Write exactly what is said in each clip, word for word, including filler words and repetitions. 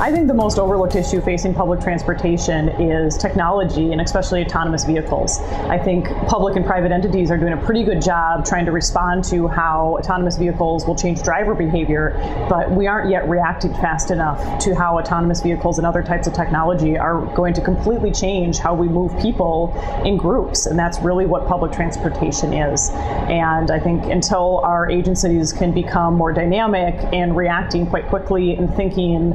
I think the most overlooked issue facing public transportation is technology, and especially autonomous vehicles. I think public and private entities are doing a pretty good job trying to respond to how autonomous vehicles will change driver behavior, but we aren't yet reacting fast enough to how autonomous vehicles and other types of technology are going to completely change how we move people in groups, and that's really what public transportation is. And I think until our agencies can become more dynamic and reacting quite quickly and thinking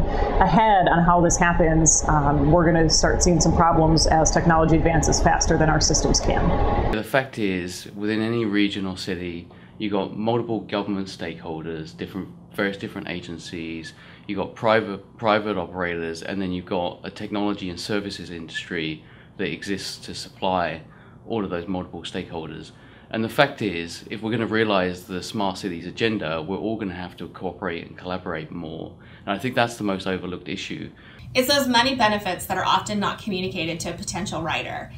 ahead on how this happens, um, we're going to start seeing some problems as technology advances faster than our systems can. The fact is, within any region or city, you got multiple government stakeholders, different, various different agencies, you got private, private operators, and then you've got a technology and services industry that exists to supply all of those multiple stakeholders. And the fact is, if we're going to realize the smart cities agenda, we're all going to have to cooperate and collaborate more. And I think that's the most overlooked issue. It's those many benefits that are often not communicated to a potential rider,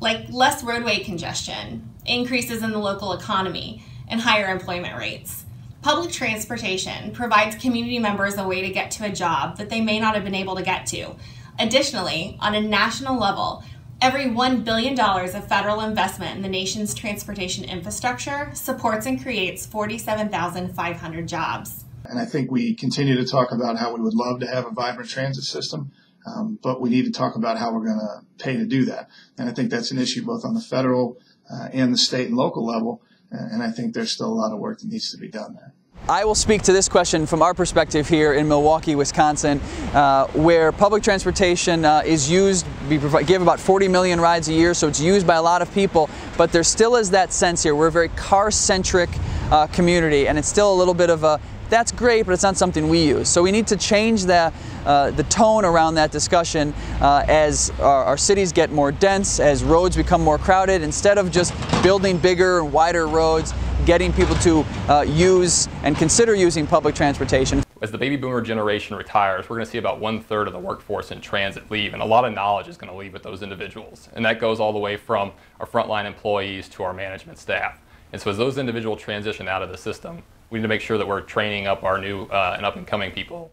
like less roadway congestion, increases in the local economy, and higher employment rates. Public transportation provides community members a way to get to a job that they may not have been able to get to. Additionally, on a national level, every one billion dollars of federal investment in the nation's transportation infrastructure supports and creates forty-seven thousand five hundred jobs. And I think we continue to talk about how we would love to have a vibrant transit system, um, but we need to talk about how we're going to pay to do that. And I think that's an issue both on the federal uh, and the state and local level, and I think there's still a lot of work that needs to be done there. I will speak to this question from our perspective here in Milwaukee, Wisconsin, uh, where public transportation uh, is used. We give about forty million rides a year, so it's used by a lot of people, but there still is that sense here. We're a very car-centric uh, community, and it's still a little bit of a, that's great, but it's not something we use. So we need to change the, uh, the tone around that discussion uh, as our, our cities get more dense, as roads become more crowded. Instead of just building bigger and wider roads, getting people to uh, use and consider using public transportation. As the baby boomer generation retires, we're going to see about one third of the workforce in transit leave, and a lot of knowledge is going to leave with those individuals. And that goes all the way from our frontline employees to our management staff. And so as those individuals transition out of the system, we need to make sure that we're training up our new uh, and up and coming people.